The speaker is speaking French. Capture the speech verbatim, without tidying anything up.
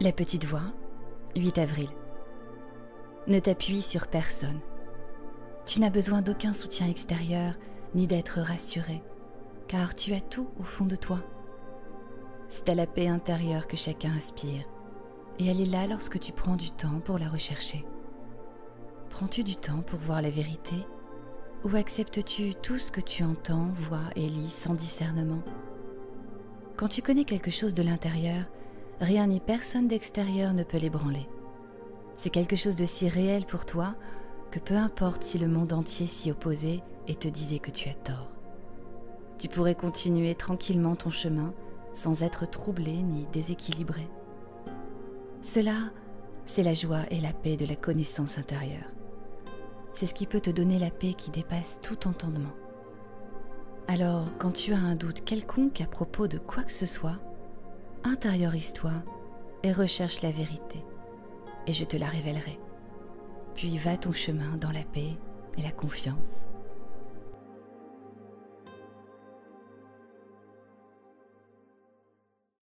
La Petite Voix, huit avril. Ne t'appuie sur personne. Tu n'as besoin d'aucun soutien extérieur, ni d'être rassuré, car tu as tout au fond de toi. C'est à la paix intérieure que chacun aspire, et elle est là lorsque tu prends du temps pour la rechercher. Prends-tu du temps pour voir la vérité, ou acceptes-tu tout ce que tu entends, vois et lis sans discernement? Quand tu connais quelque chose de l'intérieur, rien ni personne d'extérieur ne peut l'ébranler. C'est quelque chose de si réel pour toi que peu importe si le monde entier s'y opposait et te disait que tu as tort. Tu pourrais continuer tranquillement ton chemin sans être troublé ni déséquilibré. Cela, c'est la joie et la paix de la connaissance intérieure. C'est ce qui peut te donner la paix qui dépasse tout entendement. Alors, quand tu as un doute quelconque à propos de quoi que ce soit, intériorise-toi et recherche la vérité, et je te la révélerai. Puis va ton chemin dans la paix et la confiance.